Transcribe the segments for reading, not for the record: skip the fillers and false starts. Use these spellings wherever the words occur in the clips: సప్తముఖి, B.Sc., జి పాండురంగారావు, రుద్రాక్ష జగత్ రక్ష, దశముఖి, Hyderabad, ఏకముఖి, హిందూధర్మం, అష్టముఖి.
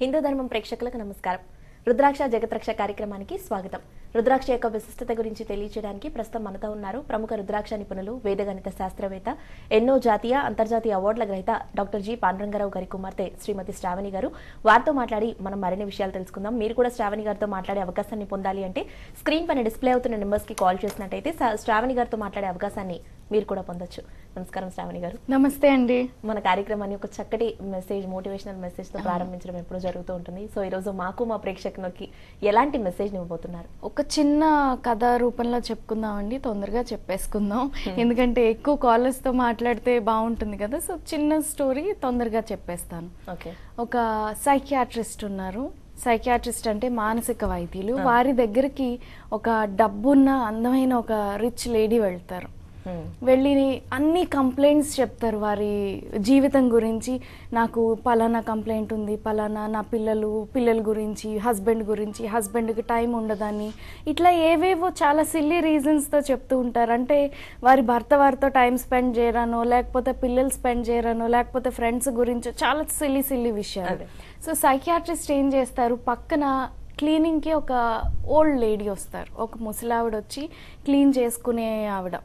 హిందూ ధర్మం ప్రేక్షకులకు నమస్కారం. రుద్రాక్ష జగత్ రక్ష కార్యక్రమానికి స్వాగతం. రుద్రాక్ష యొక్క విశిష్టత గురించి తెలియజేయడానికి ప్రస్తుతం మనతో ఉన్నారు ప్రముఖ రుద్రాక్ష నిపుణులు, వేదగణిత శాస్త్రవేత్త, ఎన్నో జాతీయ అంతర్జాతీయ అవార్డుల గ్రహీత డాక్టర్ జి పాండురంగారావు గారి కుమార్తె శ్రీమతి శ్రావణి గారు. వారితో మాట్లాడి మనం మరిన్ని విషయాలు తెలుసుకుందాం. మీరు కూడా శ్రావణి గారితో మాట్లాడే అవకాశాన్ని పొందాలి అంటే స్క్రీన్ పైన డిస్ప్లే అవుతున్న నెంబర్స్కి కాల్ చేసినట్టయితే శ్రావణి గారితో మాట్లాడే అవకాశాన్ని మీరు కూడా పొందొచ్చు. నమస్కారం శ్రావణి గారు. నమస్తే అండి. మన కార్యక్రమాన్ని ఒక చక్కటి మెసేజ్, మోటివేషనల్ మెసేజ్ తో ప్రారంభించడం ఎప్పుడూ జరుగుతూ ఉంటుంది. సో ఈ రోజు మాకు, మా ప్రేక్షకులకి ఎలాంటి మెసేజ్ ఇవ్వబోతున్నారు? ఒక చిన్న కథ రూపంలో చెప్పుకుందాం అండి, తొందరగా చెప్పేసుకుందాం, ఎందుకంటే ఎక్కువ కాలర్స్ తో మాట్లాడితే బాగుంటుంది కదా. సో చిన్న స్టోరీ తొందరగా చెప్పేస్తాను. ఓకే. ఒక సైకియాట్రిస్ట్ ఉన్నారు. సైకియాట్రిస్ట్ అంటే మానసిక వైద్యులు. వారి దగ్గరికి ఒక డబ్బున్న అందమైన ఒక రిచ్ లేడీ వెళ్తారు. వెళ్ళి అన్ని కంప్లైంట్స్ చెప్తారు వారి జీవితం గురించి. నాకు పలానా కంప్లైంట్ ఉంది, పలానా నా పిల్లల గురించి, హస్బెండ్ గురించి, హస్బెండ్కి టైం ఉండదని, ఇట్లా ఏవేవో చాలా సిల్లీ రీజన్స్తో చెప్తూ ఉంటారు. అంటే వారి భర్త వారితో టైం స్పెండ్ చేయరానో, లేకపోతే పిల్లలు స్పెండ్ చేయరానో, లేకపోతే ఫ్రెండ్స్ గురించో, చాలా సిల్లీ సిల్లీ విషయాలు. సో సైకియాట్రిస్ట్ ఏం చేస్తారు, పక్కన క్లీనింగ్కి ఒక ఓల్డ్ లేడీ వస్తారు, ఒక ముసలావిడ వచ్చి క్లీన్ చేసుకునే ఆవిడ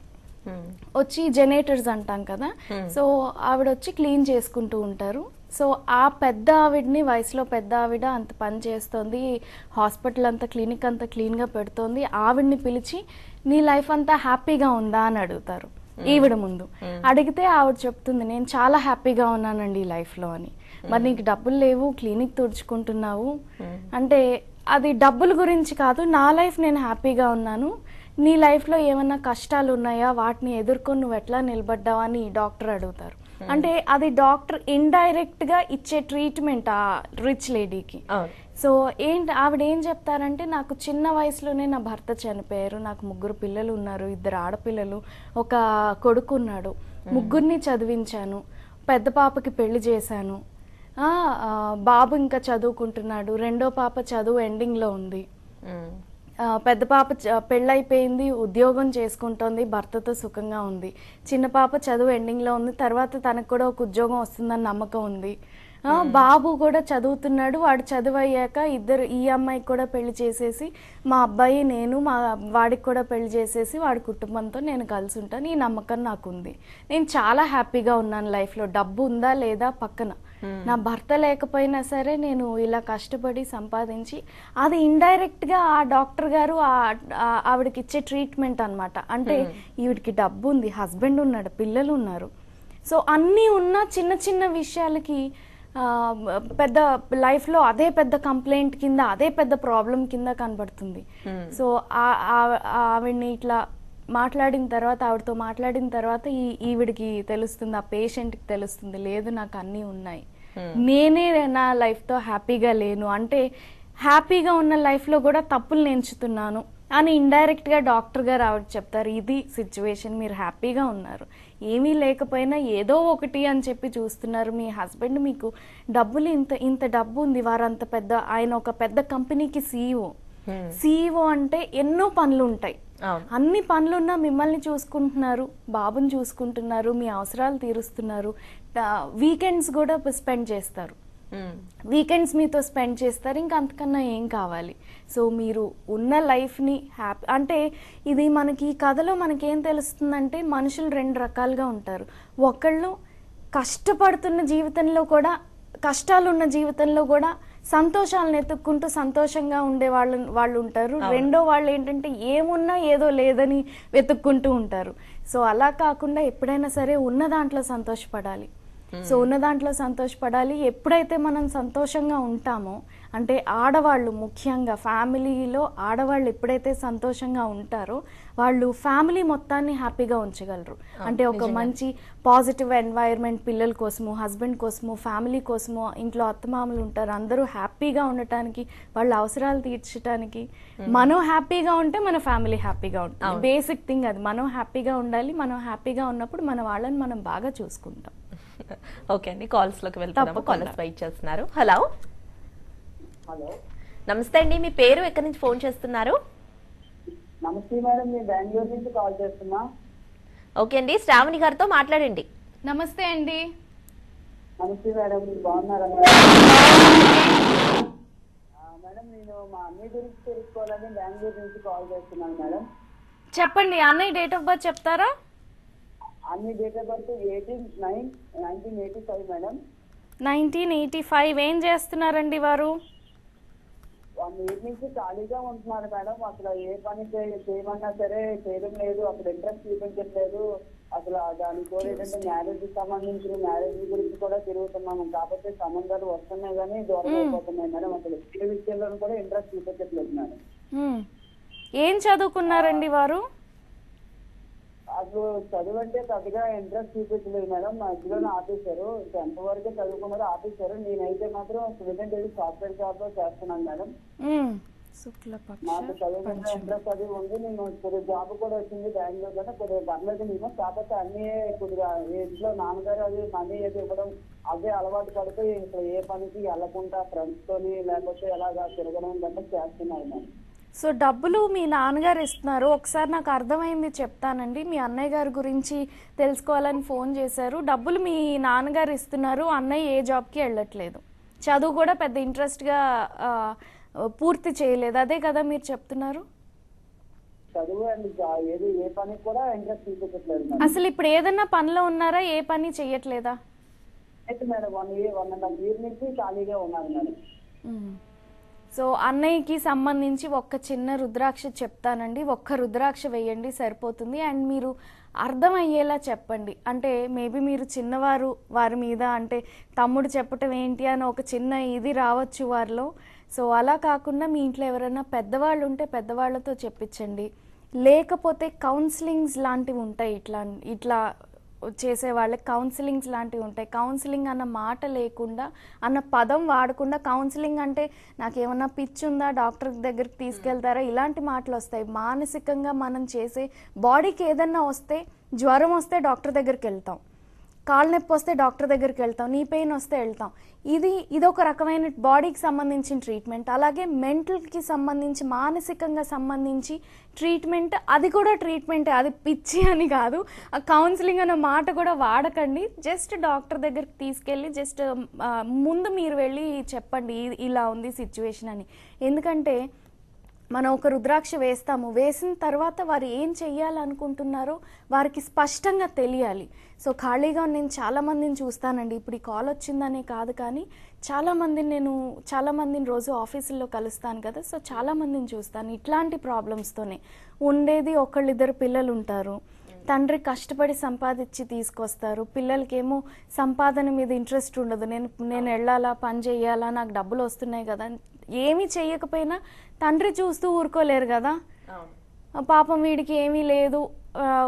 వచ్చి, జనరేటర్స్ అంటాం కదా, సో ఆవిడ వచ్చి క్లీన్ చేసుకుంటూ ఉంటారు. సో ఆ పెద్ద ఆవిడని, వయసులో పెద్ద ఆవిడ, అంత పని చేస్తుంది, హాస్పిటల్ అంతా క్లినిక్ అంతా క్లీన్గా పెడుతోంది, ఆవిడని పిలిచి నీ లైఫ్ అంతా హ్యాపీగా ఉందా అని అడుగుతారు. ఈవిడ ముందు అడిగితే ఆవిడ చెప్తుంది, నేను చాలా హ్యాపీగా ఉన్నానండి లైఫ్లో అని. మరి నీకు డబ్బులు లేవు, క్లినిక్ తుడుచుకుంటున్నావు అంటే అది డబ్బుల గురించి కాదు, నా లైఫ్ నేను హ్యాపీగా ఉన్నాను, నీ లైఫ్లో ఏమన్నా కష్టాలు ఉన్నాయా, వాటిని ఎదుర్కొని నువ్వు ఎట్లా నిలబడ్డావా అని డాక్టర్ అడుగుతారు. అంటే అది డాక్టర్ ఇండైరెక్ట్గా ఇచ్చే ట్రీట్మెంట్ ఆ రిచ్ లేడీకి. సో ఆవిడ ఏం చెప్తారంటే, నాకు చిన్న వయసులోనే నా భర్త చనిపోయారు, నాకు ముగ్గురు పిల్లలు ఉన్నారు, ఇద్దరు ఆడపిల్లలు, ఒక కొడుకు ఉన్నాడు, ముగ్గురిని చదివించాను, పెద్ద పాపకి పెళ్లి చేశాను, బాబు ఇంకా చదువుకుంటున్నాడు, రెండో పాప చదువు ఎండింగ్లో ఉంది, పెద్ద పాప పెళ్ళైపోయింది, ఉద్యోగం చేసుకుంటోంది, భర్తతో సుఖంగా ఉంది, చిన్న పాప చదువు ఎండింగ్లో ఉంది, తర్వాత తనకు కూడా ఒక ఉద్యోగం వస్తుందని నమ్మకం ఉంది, బాబు కూడా చదువుతున్నాడు, వాడు చదువు అయ్యాక ఇద్దరు, ఈ అమ్మాయికి కూడా పెళ్లి చేసేసి, మా అబ్బాయి నేను మా వాడికి కూడా పెళ్లి చేసేసి వాడి కుటుంబంతో నేను కలిసి ఉంటాను, ఈ నమ్మకం నాకుంది, నేను చాలా హ్యాపీగా ఉన్నాను లైఫ్లో, డబ్బు ఉందా లేదా పక్కన, నా భర్త లేకపోయినా సరే నేను ఇలా కష్టపడి సంపాదించి, అది ఇండైరెక్ట్గా ఆ డాక్టర్ గారు ఆవిడకి ఇచ్చే ట్రీట్మెంట్ అనమాట. అంటే ఈవిడికి డబ్బు ఉంది, హస్బెండ్ ఉన్నాడు, పిల్లలు ఉన్నారు, సో అన్నీ ఉన్న చిన్న చిన్న విషయాలకి పెద్ద లైఫ్లో అదే పెద్ద కంప్లైంట్ కింద, అదే పెద్ద ప్రాబ్లం కింద కనబడుతుంది. సో ఆవిడ్ని ఇట్లా మాట్లాడిన తర్వాత, ఆవిడతో మాట్లాడిన తర్వాత ఈవిడికి తెలుస్తుంది, ఆ పేషెంట్కి తెలుస్తుంది, లేదు నాకు అన్నీ ఉన్నాయి, నేనే నా లైఫ్తో హ్యాపీగా లేను, అంటే హ్యాపీగా ఉన్న లైఫ్లో కూడా తప్పులు నేర్చుతున్నాను అని ఇండైరెక్ట్గా డాక్టర్ గారు ఆవిడ చెప్తారు. ఇది సిచ్యువేషన్, మీరు హ్యాపీగా ఉన్నారు, ఏమీ లేకపోయినా ఏదో ఒకటి అని చెప్పి చూస్తున్నారు, మీ హస్బెండ్ మీకు డబ్బులు ఇంత డబ్బు ఉంది, వారంత పెద్ద, ఆయన ఒక పెద్ద కంపెనీకి సీఈఓ అంటే ఎన్నో పనులు ఉంటాయి, అన్ని పనులున్నా మిమ్మల్ని చూసుకుంటున్నారు, బాబుని చూసుకుంటున్నారు, మీ అవసరాలు తీరుస్తున్నారు, వీకెండ్స్ కూడా స్పెండ్ చేస్తారు, వీకెండ్స్ మీతో స్పెండ్ చేస్తారు, ఇంకా అంతకన్నా ఏం కావాలి. సో మీరు ఉన్న లైఫ్ని హ్యాపీ అంటే, ఇది మనకి ఈ కథలో మనకేం తెలుస్తుందంటే, మనుషులు రెండు రకాలుగా ఉంటారు. ఒకళ్ళు కష్టపడుతున్న జీవితంలో కూడా, కష్టాలున్న జీవితంలో కూడా సంతోషాలను ఎత్తుక్కుంటూ సంతోషంగా ఉండే వాళ్ళు ఉంటారు. రెండో వాళ్ళు ఏంటంటే ఏమున్నా ఏదో లేదని వెతుక్కుంటూ ఉంటారు. సో అలా కాకుండా ఎప్పుడైనా సరే ఉన్న దాంట్లో సంతోషపడాలి. సో ఉన్న దాంట్లో సంతోషపడాలి. ఎప్పుడైతే మనం సంతోషంగా ఉంటామో, అంటే ఆడవాళ్ళు ముఖ్యంగా ఫ్యామిలీలో ఆడవాళ్ళు ఎప్పుడైతే సంతోషంగా ఉంటారో వాళ్ళు ఫ్యామిలీ మొత్తాన్ని హ్యాపీగా ఉంచగలరు. అంటే ఒక మంచి పాజిటివ్ ఎన్వైర్న్మెంట్, పిల్లల కోసము, హస్బెండ్ కోసము, ఫ్యామిలీ కోసము, ఇంట్లో అత్తమామలు ఉంటారు, అందరూ హ్యాపీగా ఉండటానికి, వాళ్ళ అవసరాలు తీర్చడానికి, మనం హ్యాపీగా ఉంటే మన ఫ్యామిలీ హ్యాపీగా ఉంటుంది. బేసిక్ థింగ్ అది, మనం హ్యాపీగా ఉండాలి. మనం హ్యాపీగా ఉన్నప్పుడు మన వాళ్ళని మనం బాగా చూసుకుంటాం. ఓకే అండి, కాల్స్ లోకి వెళ్తాము. కాల్స్ వెయిట్ చేస్తున్నారు. హలో, నమస్తే అండి. మీ పేరు, ఎక్కడి నుంచి ఫోన్ చేస్తున్నారు? నమస్తే మేడం, నేను బెంగళూరు నుంచి కాల్ చేస్తున్నా. ఓకే అండి, శ్రావణి గారితో మాట్లాడండి. నమస్తే అండి. నమస్తే మేడం, మీరు బాగున్నారా? చెప్పండి అన్నయ్య డేట్ ఆఫ్ బర్త్ చెప్తారా? అన్నయ్య డేట్ ఆఫ్ బర్త్ 1985 మేడం. 1985. ఏం చేస్తున్నారండి వారు? వాళ్ళు ఈవినింగ్ ఖాళీగా ఉంటున్నారు మేడం. అసలు ఏ పని చేయమన్నా సరే చేయడం లేదు. అసలు ఇంట్రెస్ట్ చూపించట్లేదు. అసలు దాని కూడా ఏంటంటే మ్యారేజ్కి సంబంధించిన మ్యారేజ్ గురించి కూడా తిరుగుతున్నాము. కాకపోతే సంబంధాలు వస్తున్నాయి కానీ దూరం అయిపోతున్నాయి మేడం. అసలు ఏ విషయంలో కూడా ఇంట్రెస్ట్ చూపించట్లేదు మేడం. ఏం చదువుకున్నారండి వారు? అసలు చదువు అంటే పెద్దగా ఇంట్రెస్ట్ చూపించలేదు మేడం. మధ్యలోనే ఆపేశారు. టెన్త్ వరకు చదువుకున్నారు, ఆపేశారు. నేనైతే మాత్రం స్టూడెంట్ సాఫ్ట్వేర్ జాబ్ లో చేస్తున్నాను మేడం. నాకు చదువు ఇంట్రెస్ట్ అది ఉంది. నేను కొద్దిగా జాబ్ కూడా వచ్చింది బెంగళూరు లోనే. కొద్దిగా పర్లేదు నేను. కాకపోతే అన్ని కొద్దిగా ఇంట్లో నాన్నగారు అది మనీ అయితే ఇవ్వడం అదే అలవాటు పడితే ఇంకా ఏ పనికి వెళ్ళకుండా ఫ్రెండ్స్ తోని లేకపోతే ఎలాగా తిరగడం గట్రా చేస్తున్నాను మేడం. సో డబ్బులు మీ నాన్నగారు ఇస్తున్నారు. ఒకసారి నాకు అర్థమైంది చెప్తానండి. మీ అన్నయ్య గారి గురించి తెలుసుకోవాలని ఫోన్ చేశారు. డబ్బులు మీ నాన్నగారు ఇస్తున్నారు. అన్నయ్య ఏ జాబ్కి వెళ్ళట్లేదు. చదువు కూడా పెద్ద ఇంట్రెస్ట్గా పూర్తి చేయలేదు. అదే కదా మీరు చెప్తున్నారు? అసలు ఇప్పుడు ఏదన్నా పనిలో ఉన్నారా? ఏ పని చెయ్యట్లేదా? సో అన్నయ్యకి సంబంధించి ఒక్క చిన్న రుద్రాక్ష చెప్తానండి. ఒక్క రుద్రాక్ష వేయండి సరిపోతుంది. అండ్ మీరు అర్థమయ్యేలా చెప్పండి. అంటే మేబీ మీరు చిన్నవారు, వారి మీద అంటే తమ్ముడు చెప్పటం ఏంటి అని ఒక చిన్న ఇది రావచ్చు వారిలో. సో అలా కాకుండా మీ ఇంట్లో ఎవరైనా పెద్దవాళ్ళు ఉంటే పెద్దవాళ్ళతో చెప్పించండి. లేకపోతే కౌన్సిలింగ్స్ లాంటివి ఉంటాయి. ఇట్లా చేసే వాళ్ళకి కౌన్సిలింగ్స్ లాంటివి ఉంటాయి. కౌన్సిలింగ్ అన్న మాట లేకుండా, అన్న పదం వాడకుండా, కౌన్సిలింగ్ అంటే నాకేమన్నా పిచ్చి ఉందా, డాక్టర్ దగ్గరికి తీసుకెళ్తారా, ఇలాంటి మాటలు వస్తాయి. మానసికంగా మనం చేసే బాడీకి ఏదన్నా వస్తే, జ్వరం వస్తే డాక్టర్ దగ్గరికి వెళ్తాం, కాళ్ళ నొప్పి వస్తే డాక్టర్ దగ్గరికి వెళ్తాం, నీ పెయిన్ వస్తే వెళ్తాం. ఇదొక రకమైన బాడీకి సంబంధించిన ట్రీట్మెంట్. అలాగే మెంటల్కి సంబంధించి, మానసికంగా సంబంధించి ట్రీట్మెంట్, అది కూడా ట్రీట్మెంటే. అది పిచ్చి అని కాదు. ఆ కౌన్సిలింగ్ అనే మాట కూడా వాడకండి. జస్ట్ డాక్టర్ దగ్గరికి తీసుకెళ్ళి జస్ట్ ముందు మీరు వెళ్ళి చెప్పండి ఇలా ఉంది సిచ్యువేషన్ అని. ఎందుకంటే మనం ఒక రుద్రాక్ష వేస్తాము. వేసిన తర్వాత వారు ఏం చెయ్యాలనుకుంటున్నారో వారికి స్పష్టంగా తెలియాలి. సో ఖాళీగా నేను చాలామందిని చూస్తానండి. ఇప్పుడు ఈ కాల్ వచ్చిందనే కాదు కానీ చాలామందిని రోజు ఆఫీసుల్లో కలుస్తాను కదా. సో చాలామందిని చూస్తాను ఇట్లాంటి ప్రాబ్లమ్స్తోనే. ఉండేది ఒకళ్ళిద్దరు పిల్లలు ఉంటారు. తండ్రి కష్టపడి సంపాదించి తీసుకొస్తారు. పిల్లలకేమో సంపాదన మీద ఇంట్రెస్ట్ ఉండదు. నేను వెళ్ళాలా, పని చేయాలా, నాకు డబ్బులు వస్తున్నాయి కదా. ఏమీ చేయకపోయినా తండ్రి చూస్తూ ఊరుకోలేరు కదా. పాపం వీడికి ఏమీ లేదు,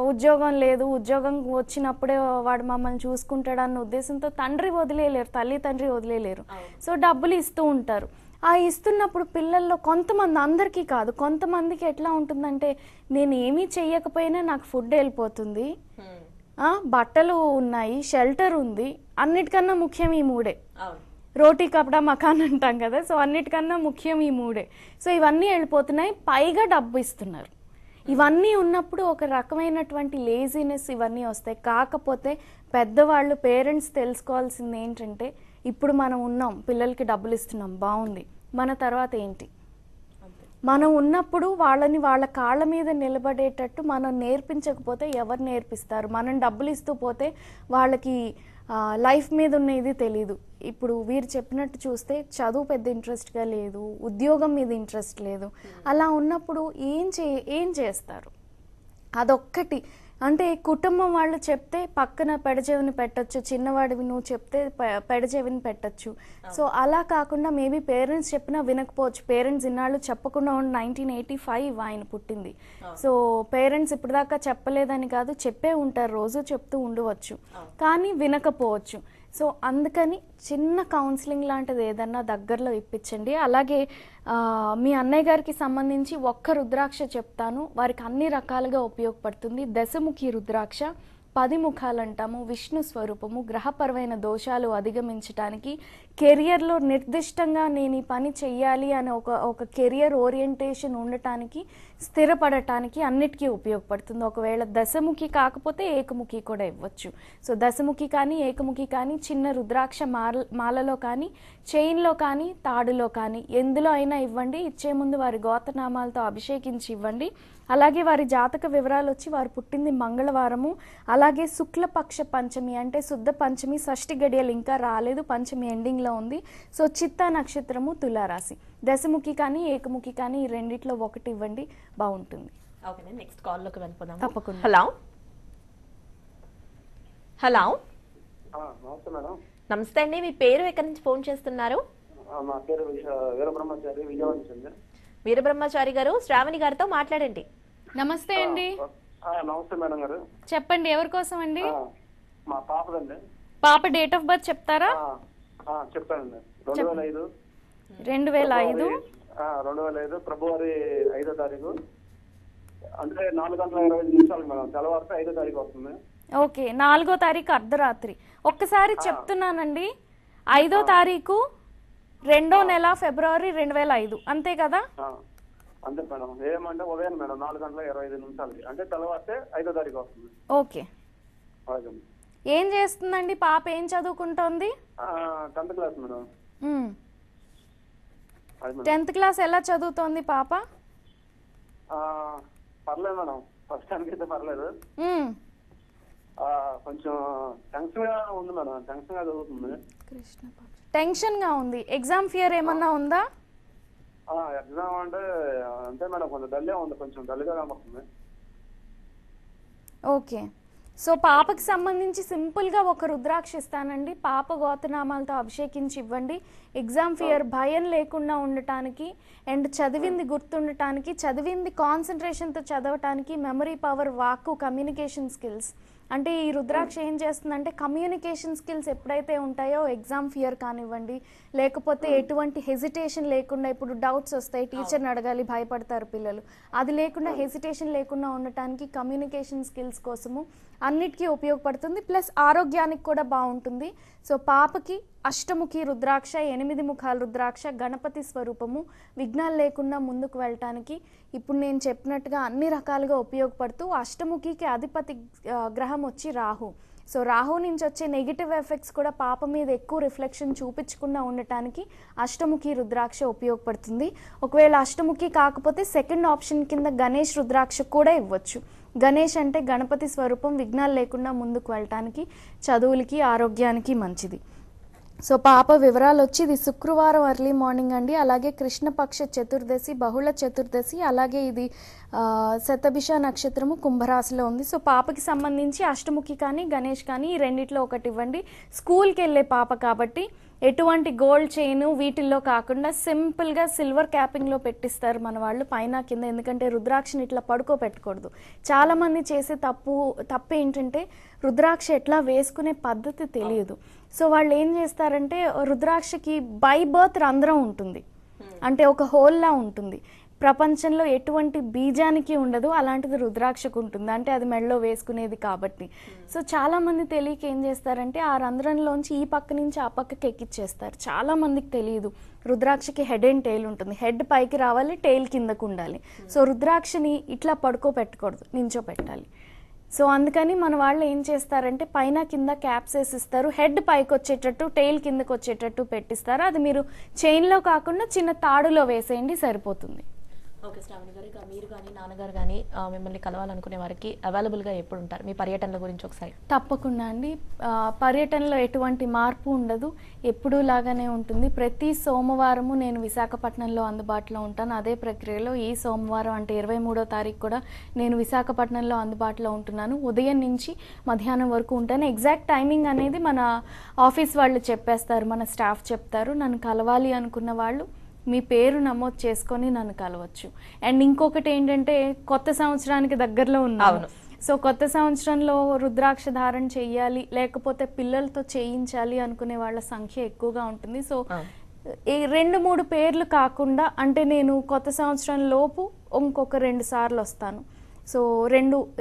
ఉద్యోగం లేదు, ఉద్యోగం వచ్చినప్పుడే వాడు మమ్మల్ని చూసుకుంటాడు అన్న ఉద్దేశంతో తండ్రి వదిలేయలేరు, తల్లిదండ్రి వదిలేయలేరు. సో డబ్బులు ఇస్తూ ఉంటారు. ఆ ఇస్తున్నప్పుడు పిల్లల్లో కొంతమంది, అందరికీ కాదు, కొంతమందికి ఎట్లా ఉంటుందంటే నేను ఏమీ చెయ్యకపోయినా నాకు ఫుడ్ వెళ్ళిపోతుంది, బట్టలు ఉన్నాయి, షెల్టర్ ఉంది, అన్నిటికన్నా ముఖ్యం ఈ మూడే. రోటీ కపడా మకాన్ అంటాం కదా. సో అన్నిటికన్నా ముఖ్యం ఈ మూడే. సో ఇవన్నీ వెళ్ళిపోతున్నాయి, పైగా డబ్బు ఇస్తున్నారు. ఇవన్నీ ఉన్నప్పుడు ఒక రకమైనటువంటి లేజీనెస్ ఇవన్నీ వస్తాయి. కాకపోతే పెద్దవాళ్ళు, పేరెంట్స్ తెలుసుకోవాల్సింది ఏంటంటే ఇప్పుడు మనం ఉన్నాం, పిల్లలకి డబ్బులు ఇస్తున్నాం, బాగుంది. మన తర్వాత ఏంటి? మనం ఉన్నప్పుడు వాళ్ళని వాళ్ళ కాళ్ళ మీద నిలబడేటట్టు మనం నేర్పించకపోతే ఎవరు నేర్పిస్తారు? మనం డబ్బులు ఇస్తూ పోతే వాళ్ళకి లైఫ్ మీద ఉన్న ఇది తెలీదు. ఇప్పుడు వీరు చెప్పినట్టు చూస్తే చదువు పెద్ద ఇంట్రెస్ట్గా లేదు, ఉద్యోగం మీద ఇంట్రెస్ట్ లేదు. అలా ఉన్నప్పుడు ఏం చేస్తారు? అదొక్కటి. అంటే కుటుంబం వాళ్ళు చెప్తే పక్కన పెడజేవిని పెట్టచ్చు, చిన్నవాడివి నువ్వు చెప్తే పెడజేవిని పెట్టచ్చు. సో అలా కాకుండా మేబీ పేరెంట్స్ చెప్పినా వినకపోవచ్చు. పేరెంట్స్ ఇన్నాళ్ళు చెప్పకుండా ఉండి 1985 ఆయన పుట్టింది. సో పేరెంట్స్ ఇప్పటిదాకా చెప్పలేదని కాదు, చెప్పే ఉంటారు, రోజు చెప్తూ ఉండవచ్చు, కానీ వినకపోవచ్చు. సో అందుకని చిన్న కౌన్సిలింగ్ లాంటిది ఏదన్నా దగ్గరలో ఇప్పించండి. అలాగే మీ అన్నయ్య గారికి సంబంధించి ఒక్క రుద్రాక్ష చెప్తాను, వారికి అన్ని రకాలుగా ఉపయోగపడుతుంది. దశముఖి రుద్రాక్ష. పదిముఖాలు అంటాము, విష్ణు స్వరూపము. గ్రహపరమైన దోషాలు అధిగమించడానికి, కెరియర్లో నిర్దిష్టంగా నేను ఈ పని చేయాలి అనే ఒక కెరియర్ ఓరియంటేషన్ ఉండటానికి, స్థిరపడటానికి అన్నిటికీ ఉపయోగపడుతుంది. ఒకవేళ దశముఖి కాకపోతే ఏకముఖి కూడా ఇవ్వచ్చు. సో దశముఖి కానీ ఏకముఖి కానీ చిన్న రుద్రాక్ష మాలలో కానీ చైన్లో కానీ తాడులో కానీ ఎందులో అయినా ఇవ్వండి. ఇచ్చే ముందు వారి గోత్రనామాలతో అభిషేకించి ఇవ్వండి. అలాగే వారి జాతక వివరాలు వచ్చి వారు పుట్టింది మంగళవారము, అలాగే శుక్లపక్ష పంచమి అంటే శుద్ధ పంచమి, షష్ఠి గడియలు ఇంకా రాలేదు, పంచమి ఎండింగ్లో ఉంది. సో చిత్తా నక్షత్రము, తులారాశి. దశముఖి కానీ ఏకముఖి కానీ ఈ రెండిట్లో ఒకటి ఇవ్వండి, బాగుంటుంది. ఓకేనా, నెక్స్ట్ కాల్లోకి వెళ్ళిపోదాం తప్పకుండా. హలో హలో, నమస్తే అండి. మీ పేరు, ఎక్కడి నుంచి ఫోన్ చేస్తున్నారు? వీరబ్రహ్మచారి గారు శ్రావణి గారితో మాట్లాడండి. నమస్తే అండి. నమస్తే మేడం గారు, చెప్పండి ఎవరి కోసం అండి? మా పాపదండి. పాప డేట్ ఆఫ్ బర్త్ చెప్తారా? చెప్తానండి. 2005 ఫిబ్రవరి 5వ తారీఖు, అంటే 4:20 మేడం, తెల్లవారితే 5వ తారీఖు వస్తుంది. ఓకే, 4వ తారీఖు అర్ధరాత్రి. ఒక్కసారి చెప్తున్నానండి, 5వ తారీఖు 2వ నెల ఫిబ్రవరి 2005, అంతే కదా? అంతే మేడం. ఏమంటే ఉదయం మేడం 4:25 అంటే తెల్లవారితే 5వ తారీఖు వస్తుంది. ఓకే, ఏం చేస్తుందండి పాప? ఏం చదువుకుంటోంది? 10th class madam. 10th class ఎలా చదువుతోంది పాప? పర్లేదు మేడం, ఫస్ట్ టైంకి అయితే పర్లేదు, కొంచెం టెన్షన్ గా ఉంది మేడం, టెన్షన్ గా చదువుతుంది. కృష్ణ టెన్షన్ గా ఉంది. ఎగ్జామ్ ఫియర్ ఏమన్నా ఉందా? ఎగ్జామ్ అంటే అంతే మేడం, కొంచెం డల్లే ఉంది, కొంచెం డల్గా కనబడుతుంది. ఓకే, సో పాపకి సంబంధించి సింపుల్గా ఒక రుద్రాక్ష ఇస్తానండి. పాప గోత్రనామాలతో అభిషేకించి ఇవ్వండి. ఎగ్జామ్ ఫియర్ భయం లేకుండా ఉండటానికి అండ్ చదివింది గుర్తుండటానికి, చదివింది కాన్సన్ట్రేషన్తో చదవటానికి, మెమరీ పవర్, వాక్కు, కమ్యూనికేషన్ స్కిల్స్. అంటే ఈ రుద్రాక్ష ఏం చేస్తుందంటే కమ్యూనికేషన్ స్కిల్స్ ఎప్పుడైతే ఉంటాయో, ఎగ్జామ్ ఫియర్ కానివ్వండి, లేకపోతే ఎటువంటి హెజిటేషన్ లేకుండా, ఇప్పుడు డౌట్స్ వస్తాయి, టీచర్ని అడగాలి భయపడతారు పిల్లలు, అది లేకుండా హెజిటేషన్ లేకుండా ఉండటానికి కమ్యూనికేషన్ స్కిల్స్ కోసము అన్నిటికీ ఉపయోగపడుతుంది. ప్లస్ ఆరోగ్యానికి కూడా బాగుంటుంది. సో పాపకి అష్టముఖి రుద్రాక్ష, 8 ముఖాల రుద్రాక్ష, గణపతి స్వరూపము, విఘ్నాలు లేకుండా ముందుకు వెళ్ళటానికి ఇప్పుడు నేను చెప్పినట్టుగా అన్ని రకాలుగా ఉపయోగపడుతూ, అష్టముఖికి అధిపతి గ్రహం వచ్చి రాహు. సో రాహు నుంచి వచ్చే నెగిటివ్ ఎఫెక్ట్స్ కూడా పాప మీద ఎక్కువ రిఫ్లెక్షన్ చూపించకుండా ఉండటానికి అష్టముఖి రుద్రాక్ష ఉపయోగపడుతుంది. ఒకవేళ అష్టముఖి కాకపోతే సెకండ్ ఆప్షన్ కింద గణేష్ రుద్రాక్ష కూడా ఇవ్వచ్చు. గణేష్ అంటే గణపతి స్వరూపం, విఘ్నాలు లేకుండా ముందుకు వెళ్ళటానికి, చదువులకి, ఆరోగ్యానికి మంచిది. సో పాప వివరాలు వచ్చి ఇది శుక్రవారం ఎర్లీ మార్నింగ్ అండి. అలాగే కృష్ణపక్ష చతుర్దశి, బహుళ చతుర్దశి, అలాగే ఇది శతభిష నక్షత్రము, కుంభరాశిలో ఉంది. సో పాపకి సంబంధించి అష్టముఖి కానీ గణేష్ కానీ ఈ రెండిట్లో ఒకటి ఇవ్వండి. స్కూల్కి వెళ్ళే పాప కాబట్టి ఎటువంటి గోల్డ్ చైన్ వీటిల్లో కాకుండా సింపుల్గా సిల్వర్ క్యాపింగ్లో పెట్టిస్తారు మన వాళ్ళు పైన కింద. ఎందుకంటే రుద్రాక్షని ఇట్లా పడుకోబెట్టకూడదు. చాలామంది చేసే తప్పు ఏంటంటే రుద్రాక్ష ఎట్లా వేసుకునే పద్ధతి తెలియదు. సో వాళ్ళు ఏం చేస్తారంటే రుద్రాక్షకి బై బర్త్ రంధ్రం ఉంటుంది, అంటే ఒక హోల్లా ఉంటుంది. ప్రపంచంలో ఎటువంటి బీజానికి ఉండదు, అలాంటిది రుద్రాక్షకు ఉంటుంది, అంటే అది మెడలో వేసుకునేది కాబట్టి. సో చాలామంది తెలియక ఏం చేస్తారంటే ఆ రంధ్రంలోంచి ఈ పక్క నుంచి ఆ పక్కకి ఎక్కిచ్చేస్తారు. చాలామందికి తెలియదు రుద్రాక్షకి హెడ్ అండ్ టెయిల్ ఉంటుంది, హెడ్ పైకి రావాలి, టెయిల్ కిందకు ఉండాలి. సో రుద్రాక్షని ఇట్లా పడుకోబెట్టకూడదు, నించోపెట్టాలి. సో అందుకని మన వాళ్ళు ఏం చేస్తారంటే పైన కింద క్యాప్స్ వేసిస్తారు, హెడ్ పైకి వచ్చేటట్టు టెయిల్ కిందకు వచ్చేటట్టు పెట్టిస్తారు. అది మీరు చైన్లో కాకుండా చిన్న తాడులో వేసేయండి, సరిపోతుంది. ఓకే శ్రావణి గారు, ఇక మీరు కానీ నాన్నగారు కానీ మిమ్మల్ని కలవాలనుకునే వారికి అవైలబుల్గా ఎప్పుడు ఉంటారు? మీ పర్యటనల గురించి ఒకసారి. తప్పకుండా అండి, పర్యటనలో ఎటువంటి మార్పు ఉండదు, ఎప్పుడూ లాగానే ఉంటుంది. ప్రతి సోమవారము నేను విశాఖపట్నంలో అందుబాటులో ఉంటాను. అదే ప్రక్రియలో ఈ సోమవారం అంటే 23వ తారీఖు కూడా నేను విశాఖపట్నంలో అందుబాటులో ఉంటున్నాను. ఉదయం నుంచి మధ్యాహ్నం వరకు ఉంటాను. ఎగ్జాక్ట్ టైమింగ్ అనేది మన ఆఫీస్ వాళ్ళు చెప్పేస్తారు, మన స్టాఫ్ చెప్తారు. నన్ను కలవాలి అనుకున్న వాళ్ళు మీ పేరు నమోదు చేసుకొని నన్ను కలవచ్చు. అండ్ ఇంకొకటి ఏంటంటే కొత్త సంవత్సరానికి దగ్గరలో ఉన్నాను. సో కొత్త సంవత్సరంలో రుద్రాక్ష ధారణ చేయాలి, లేకపోతే పిల్లలతో చేయించాలి అనుకునే వాళ్ళ సంఖ్య ఎక్కువగా ఉంటుంది. సో 2-3 పేర్లు కాకుండా, అంటే నేను కొత్త సంవత్సరం లోపు ఇంకొక 2 సార్లు వస్తాను, సో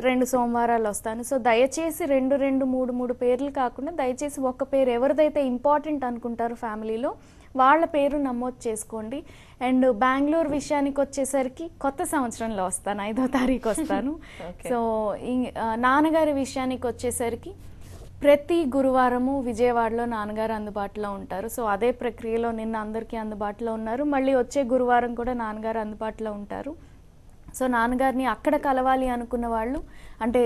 రెండు సోమవారాలు వస్తాను. సో దయచేసి 2 2 3 3 పేర్లు కాకుండా దయచేసి ఒక్క పేరు ఎవరిదైతే ఇంపార్టెంట్ అనుకుంటారు ఫ్యామిలీలో వాళ్ళ పేరు నమోదు చేసుకోండి. అండ్ బెంగళూరు విషయానికి వచ్చేసరికి కొత్త సంవత్సరంలో వస్తాను, 5వ తారీఖు వస్తాను. సో నాన్నగారి విషయానికి వచ్చేసరికి ప్రతి గురువారము విజయవాడలో నాన్నగారు అందుబాటులో ఉంటారు. సో అదే ప్రక్రియలో నిన్న అందరికీ అందుబాటులో ఉన్నారు, మళ్ళీ వచ్చే గురువారం కూడా నాన్నగారు అందుబాటులో ఉంటారు. సో నాన్నగారిని అక్కడ కలవాలి అనుకున్న వాళ్ళు, అంటే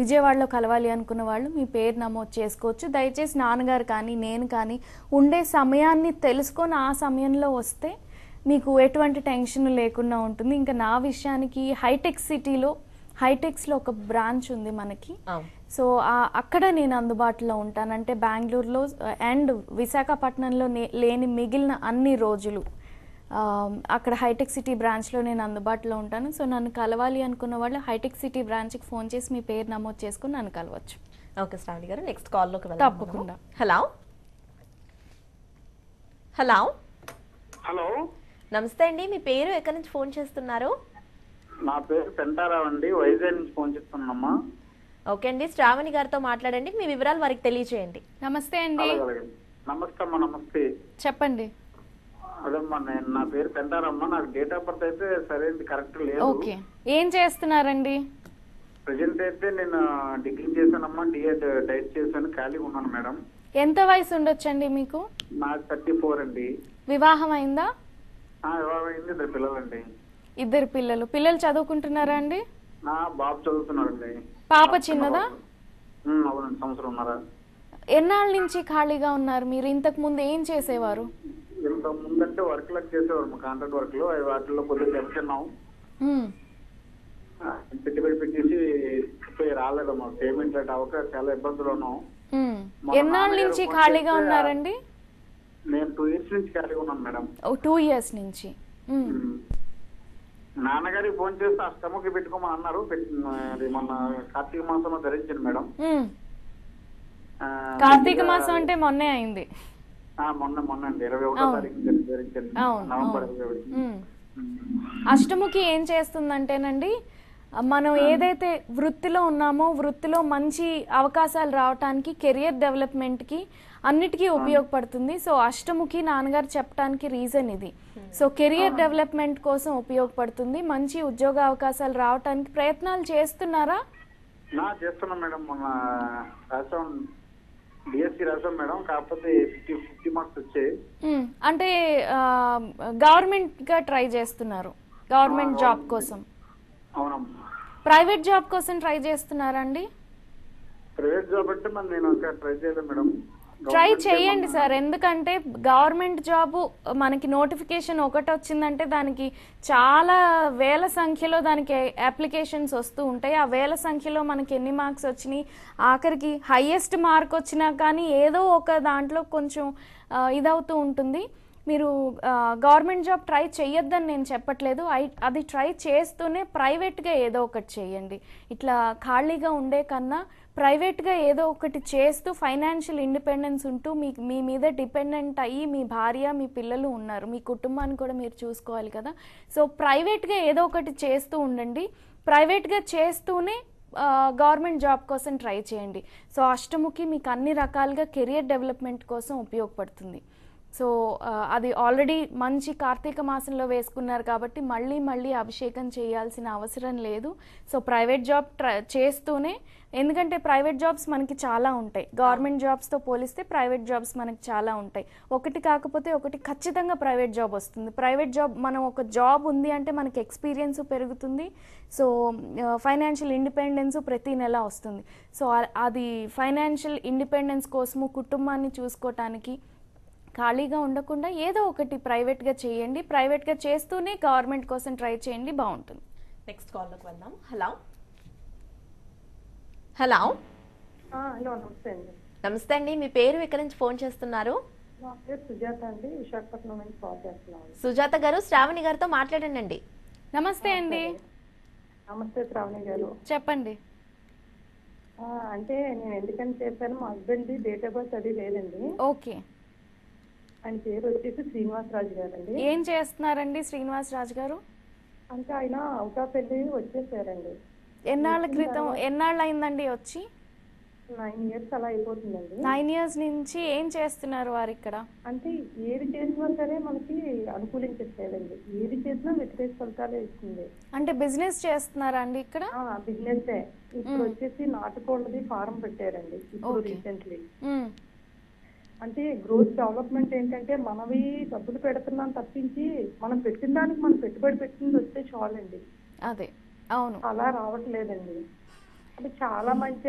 విజయవాడలో కలవాలి అనుకున్న వాళ్ళు మీ పేరు నమోదు చేసుకోవచ్చు. దయచేసి నాన్నగారు కానీ నేను కానీ ఉండే సమయాన్ని తెలుసుకొని ఆ సమయంలో వస్తే మీకు ఎటువంటి టెన్షన్ లేకుండా ఉంటుంది. ఇంకా నా విషయానికి హైటెక్ సిటీలో హైటెక్స్లో ఒక బ్రాంచ్ ఉంది మనకి. సో అక్కడ నేను అందుబాటులో ఉంటాను, అంటే బెంగళూరులో అండ్ విశాఖపట్నంలో లేని మిగిలిన అన్ని రోజులు అక్కడ హైటెక్ సిటీ బ్రాంచ్లో నేను అందుబాటులో ఉంటాను. సో నన్ను కలవాలి అనుకున్న వాళ్ళు హైటెక్ సిటీ బ్రాంచ్కి ఫోన్ చేసి మీ పేరు నమోదు చేసుకుని నన్ను కలవచ్చు. ఓకే శ్రావణి గారు, నెక్స్ట్ కాల్లోకి వెళ్దాం తప్పకుండా. హలో హలో హలో నమస్తే అండి, మీ పేరు, ఎక్కడి నుంచి ఫోన్ చేస్తున్నారు? నా పేరు పెంటారావు అండి, వైజాగ్ నుంచి ఫోన్ చేస్తున్నానమ్మా. ఓకే అండి, శ్రావణి గారితో మాట్లాడండి, మీ వివరాలు వారికి తెలియజేయండి. నమస్తే అండి. నమస్తే అమ్మా. నమస్తే, చెప్పండి. అదమ్మా నేను, నా పేరు పెంటారమ్మా, నాకు డేట్ ఆఫ్ బర్త్ అయితే సరైనది కరెక్ట్ లేదు. ఓకే, ఏం చేస్తున్నారండి? ప్రెజెంట్ అయితే నేను డిగ్రీ చేశానమ్మా, డిఎడ్ డైట్ చేశాను, ఖాళీగా ఉన్నాను మేడం. ఎంత వయసు ఉండొచ్చండి మీకు? నాకు 34 అండి. వివాహం అయిందా? వివాహం అయింది, 2 పిల్లలండి. 2 పిల్లలు. పిల్లలు చదువుకుంటున్నారా అండి? బాబు చదువుతున్నారండి. పాప చిన్నదా? అవునండి, సంవత్సరం ఉన్నారా. ఎన్నాళ్ళ నుంచి ఖాళీగా ఉన్నారు మీరు? ఇంతకు ముందు ఏం చేసేవారు? ఇంతకు ముందు అంటే వర్క్ లకు చేసేవారు, కాంట్రాక్ట్ వర్క్ లో, వాటిలో కొద్దిగా దెబ్బతిన్నాం, పెట్టుబడి పెట్టేసి రాలేదు, మా పేమెంట్ లేట్ అవ్వక చాలా ఇబ్బందులు ఉన్నాం. ఎన్నాళ్ళ నుంచి ఖాళీగా ఉన్నారండి? నేను 2 ఇయర్స్ నుంచి ఖాళీగా ఉన్నాను మేడం. 2 ఇయర్స్ నుంచి. నాన్నగారికి ఫోన్ చేస్తే అష్టముఖి పెట్టుకోమని అన్నారు, మొన్న కార్తీక మాసంలో ధరించాను మేడం. కార్తీక మాసం అంటే మొన్నే అయింది? మొన్న అండి, 21వ తారీఖు ధరించాను, నవంబర్ 21. అష్టముఖి ఏం చేస్తుందంటేనండి, మనం ఏదైతే వృత్తిలో ఉన్నామో వృత్తిలో మంచి అవకాశాలు రావటానికి, కెరియర్ డెవలప్మెంట్కి అన్నిటికీ ఉపయోగపడుతుంది. సో అష్టముఖి నాన్నగారు చెప్పడానికి రీజన్ ఇది. సో కెరియర్ డెవలప్మెంట్ కోసం ఉపయోగపడుతుంది, మంచి ఉద్యోగ అవకాశాలు రావడానికి ప్రయత్నాలు చేస్తున్నారా? చేస్తున్నాం మేడం, మన రాష్ట్రం B.Sc. రాసాం మేడం, కాకపోతే 50 మార్క్స్ వచ్చాయి. అంటే గవర్నమెంట్ గా ట్రై చేస్తున్నారు, గవర్నమెంట్ జాబ్ కోసం? అవునమ్మా. ప్రైవేట్ జాబ్ కోసం ట్రై చేస్తున్నారా అండి? ప్రైవేట్ జాబ్ అంటే నేను ట్రై చేయలేదు మేడం. ట్రై చేయండి సార్, ఎందుకంటే గవర్నమెంట్ జాబు మనకి నోటిఫికేషన్ ఒకటి వచ్చిందంటే దానికి చాలా వేల సంఖ్యలో దానికి అప్లికేషన్స్ వస్తూ ఉంటాయి. ఆ వేల సంఖ్యలో మనకి ఎన్ని మార్క్స్ వచ్చినాయి, ఆఖరికి హైయెస్ట్ మార్క్ వచ్చినా కానీ ఏదో ఒక దాంట్లో కొంచెం ఇదవుతూ ఉంటుంది. మీరు గవర్నమెంట్ జాబ్ ట్రై చేయొద్దని నేను చెప్పట్లేదు, అది ట్రై చేస్తూనే ప్రైవేట్గా ఏదో ఒకటి చేయండి. ఇట్లా ఖాళీగా ఉండే కన్నా ప్రైవేట్గా ఏదో ఒకటి చేస్తూ ఫైనాన్షియల్ ఇండిపెండెన్స్ ఉంటూ, మీ మీద డిపెండెంట్ అయ్యి, మీ భార్య మీ పిల్లలు ఉన్నారు, మీ కుటుంబాన్ని కూడా మీరు చూసుకోవాలి కదా. సో ప్రైవేట్గా ఏదో ఒకటి చేస్తూ ఉండండి, ప్రైవేట్గా చేస్తూనే గవర్నమెంట్ జాబ్ కోసం ట్రై చేయండి. సో అష్టముఖి మీకు అన్ని రకాలుగా కెరియర్ డెవలప్మెంట్ కోసం ఉపయోగపడుతుంది. సో అది ఆల్రెడీ మంచి కార్తీక మాసంలో వేసుకున్నారు కాబట్టి మళ్ళీ మళ్ళీ అభిషేకం చేయాల్సిన అవసరం లేదు. సో ప్రైవేట్ జాబ్ చేస్తూనే, ఎందుకంటే ప్రైవేట్ జాబ్స్ మనకి చాలా ఉంటాయి, గవర్నమెంట్ జాబ్స్తో పోలిస్తే ప్రైవేట్ జాబ్స్ మనకి చాలా ఉంటాయి. ఒకటి కాకపోతే ఒకటి ఖచ్చితంగా ప్రైవేట్ జాబ్ వస్తుంది. ప్రైవేట్ జాబ్ మనం ఒక జాబ్ ఉంది అంటే మనకి ఎక్స్పీరియన్స్ పెరుగుతుంది, సో ఫైనాన్షియల్ ఇండిపెండెన్స్ ప్రతి నెల వస్తుంది. సో అది ఫైనాన్షియల్ ఇండిపెండెన్స్ కోసము, కుటుంబాన్ని చూసుకోవటానికి, ఖాళీగా ఉండకుండా ఏదో ఒకటి ప్రైవేట్గా చేయండి. ప్రైవేట్గా చేస్తూనే గవర్నమెంట్ కోసం ట్రై చేయండి, బాగుంటుంది. నెక్స్ట్ కాల్లోకి వెళ్దాం. హలో హలో నమస్తే అండి. నమస్తే అండి, మీ పేరు, ఎక్కడి నుంచి ఫోన్ చేస్తున్నారు? సుజాత అండి, విశాఖపట్నం నుంచి కాల్ చేస్తున్నాను. సుజాత గారు శ్రావణి గారితో మాట్లాడండి. నమస్తే అండి. నమస్తే శ్రావణి గారు, చెప్పండి. అంటే నేను ఎందుకని చేశాను, మా హస్బెండ్ది డేట్ ఆఫ్ బర్త్ అది లేదండి. ఓకే. ఆయన పేరు వచ్చేసి శ్రీనివాసరాజు గారు అండి. ఏం చేస్తున్నారండి శ్రీనివాసరాజు గారు? అంటే ఆయన అవుట్ ఆఫ్ వెళ్ళి వచ్చేసారండి. ఎన్నాళ్ళ క్రితం, ఎన్నాళ్ళైందండి వచ్చి? 9 years అలా అయిపోతుందండి. 9 years నుంచి ఏం చేస్తున్నారు వారు ఇక్కడ? అంటే ఏది చేసినా సరే మనకి అనుకూలించట్లేదండి, ఏది చేసినా వ్యతిరేక ఫలితాలే ఇస్తుంది. అంటే బిజినెస్ చేస్తున్నారా అండి ఇక్కడ? బిజినెస్ ఇప్పుడు వచ్చేసి నాటుకోళ్ళది ఫారం పెట్టారండి ఇప్పుడు రీసెంట్లీ. అంటే గ్రోత్ డెవలప్మెంట్ ఏంటంటే మనవి డబ్బులు పెడుతున్నాం తప్పించి మనం పెట్టిన దానికి మనం పెట్టుబడి పెట్టింది వస్తే చాలండి, అదే అవును అలా రావట్లేదండి. అంటే చాలా మంచి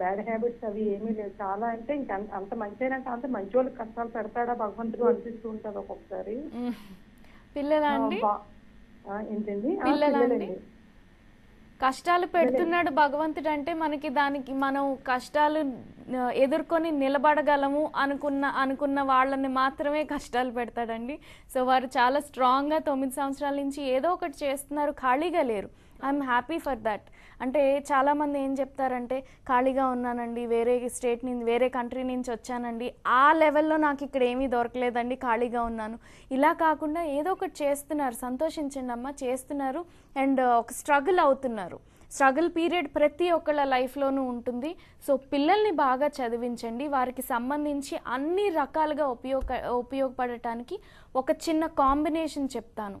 బ్యాడ్ హ్యాబిట్స్ అవి ఏమీ లేవు, చాలా అంటే ఇంకా అంత మంచి అంత మంచి వాళ్ళకి కష్టాలు పెడతాడా భగవంతుడు అనిపిస్తూ ఉంటారు ఒక్కొక్కసారి. పిల్లలండి ఏంటండి పిల్లలండి కష్టాలు పెడుతున్నాడు భగవంతుడు అంటే మనకి దానికి మనం కష్టాలు ఎదుర్కొని నిలబడగలము అనుకున్న వాళ్ళని మాత్రమే కష్టాలు పెడతాడండి. సో వారు చాలా స్ట్రాంగ్గా 9 సంవత్సరాల నుంచి ఏదో ఒకటి చేస్తున్నారు, ఖాళీగా లేరు. I'm happy for that. అంటే చాలామంది ఏం చెప్తారంటే ఖాళీగా ఉన్నానండి, వేరే స్టేట్ నుంచి వేరే కంట్రీ నుంచి వచ్చానండి, ఆ లెవెల్లో నాకు ఇక్కడ ఏమీ దొరకలేదండి, ఖాళీగా ఉన్నాను. ఇలా కాకుండా ఏదో ఒకటి చేస్తున్నారు, సంతోషించండి అమ్మ, చేస్తున్నారు అండ్ ఒక స్ట్రగుల్ అవుతున్నారు. స్ట్రగుల్ పీరియడ్ ప్రతి ఒక్కళ్ళ లైఫ్లోనూ ఉంటుంది. సో పిల్లల్ని బాగా చదివించండి, వారికి సంబంధించి అన్ని రకాలుగా ఉపయోగపడటానికి ఒక చిన్న కాంబినేషన్ చెప్తాను.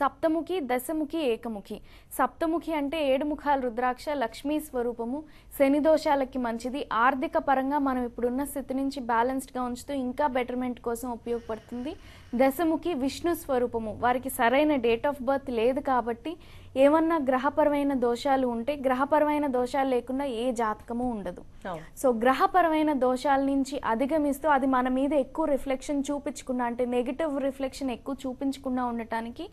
సప్తముఖి, దశముఖి, ఏకముఖి. సప్తముఖి అంటే 7 ముఖాలు రుద్రాక్ష లక్ష్మీ స్వరూపము, శని దోషాలకి మంచిది, ఆర్థిక పరంగా మనం ఇప్పుడున్న స్థితి నుంచి బ్యాలెన్స్డ్గా ఉంచుతూ ఇంకా బెటర్మెంట్ కోసం ఉపయోగపడుతుంది. దశముఖి విష్ణు స్వరూపము, వారికి సరైన డేట్ ఆఫ్ బర్త్ లేదు కాబట్టి ఏమన్నా గ్రహపరమైన దోషాలు ఉంటే, గ్రహపరమైన దోషాలు లేకుండా ఏ జాతకము ఉండదు. సో గ్రహపరమైన దోషాల నుంచి అధిగమిస్తూ అది మన మీద ఎక్కువ రిఫ్లెక్షన్ చూపించకుండా, అంటే నెగిటివ్ రిఫ్లెక్షన్ ఎక్కువ చూపించకుండా ఉండటానికి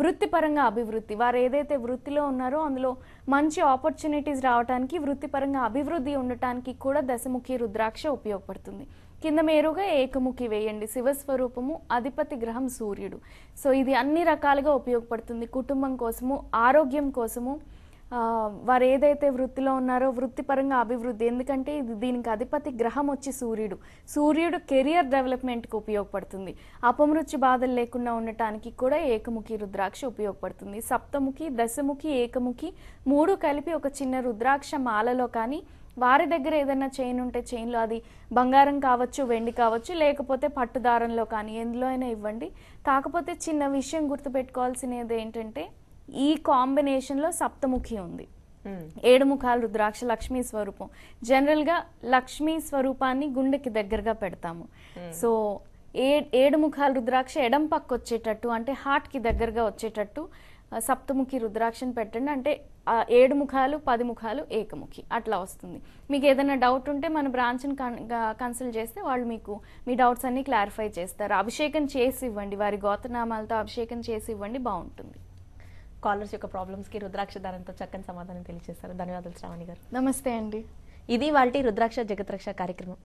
వృత్తిపరంగా అభివృద్ధి, వారు ఏదైతే వృత్తిలో ఉన్నారో అందులో మంచి ఆపర్చునిటీస్ రావడానికి, వృత్తిపరంగా అభివృద్ధి ఉండటానికి కూడా దశముఖి రుద్రాక్ష ఉపయోగపడుతుంది. కింద మేరుగా ఏకముఖి వేయండి, శివస్వరూపము, అధిపతి గ్రహం సూర్యుడు. సో ఇది అన్ని రకాలుగా ఉపయోగపడుతుంది, కుటుంబం కోసము, ఆరోగ్యం కోసము, వారు ఏదైతే వృత్తిలో ఉన్నారో వృత్తిపరంగా అభివృద్ధి. ఎందుకంటే ఇది దీనికి అధిపతి గ్రహం వచ్చి సూర్యుడు, సూర్యుడు కెరియర్ డెవలప్మెంట్కి ఉపయోగపడుతుంది. అపమృత్యు బాధలు లేకుండా ఉండటానికి కూడా ఏకముఖి రుద్రాక్ష ఉపయోగపడుతుంది. సప్తముఖి, దశముఖి, ఏకముఖి 3 కలిపి ఒక చిన్న రుద్రాక్ష మాలలో కానీ, వారి దగ్గర ఏదైనా చైన్ ఉంటే చైన్లో, అది బంగారం కావచ్చు, వెండి కావచ్చు, లేకపోతే పట్టుదారంలో కానీ ఎందులో అయినా ఇవ్వండి. కాకపోతే చిన్న విషయం గుర్తుపెట్టుకోవాల్సినది ఏంటంటే ఈ కాంబినేషన్లో సప్తముఖి ఉంది, 7 ముఖాలు రుద్రాక్ష లక్ష్మీ స్వరూపం. జనరల్గా లక్ష్మీ స్వరూపాన్ని గుండెకి దగ్గరగా పెడతాము. సో 7 ముఖాలు రుద్రాక్ష ఎడం పక్క వచ్చేటట్టు, అంటే హార్ట్కి దగ్గరగా వచ్చేటట్టు సప్తముఖి రుద్రాక్షను పెట్టండి. అంటే 7 ముఖాలు, 10 ముఖాలు, ఏకముఖి అట్లా వస్తుంది. మీకు ఏదైనా డౌట్ ఉంటే మన బ్రాంచ్ని కన్సల్ట్ చేస్తే వాళ్ళు మీకు మీ డౌట్స్ అన్నీ క్లారిఫై చేస్తారు. అభిషేకం చేసి ఇవ్వండి, వారి గోత్రనామాలతో అభిషేకం చేసి ఇవ్వండి, బాగుంటుంది. కాలర్స్ యొక్క ప్రాబ్లమ్స్కి రుద్రాక్ష దారంతో చక్కని సమాధానం తెలియజేస్తారు. ధన్యవాదాలు శ్రావణి గారు. నమస్తే అండి. ఇది వాళ్ళ రుద్రాక్ష జగత్ రక్ష కార్యక్రమం.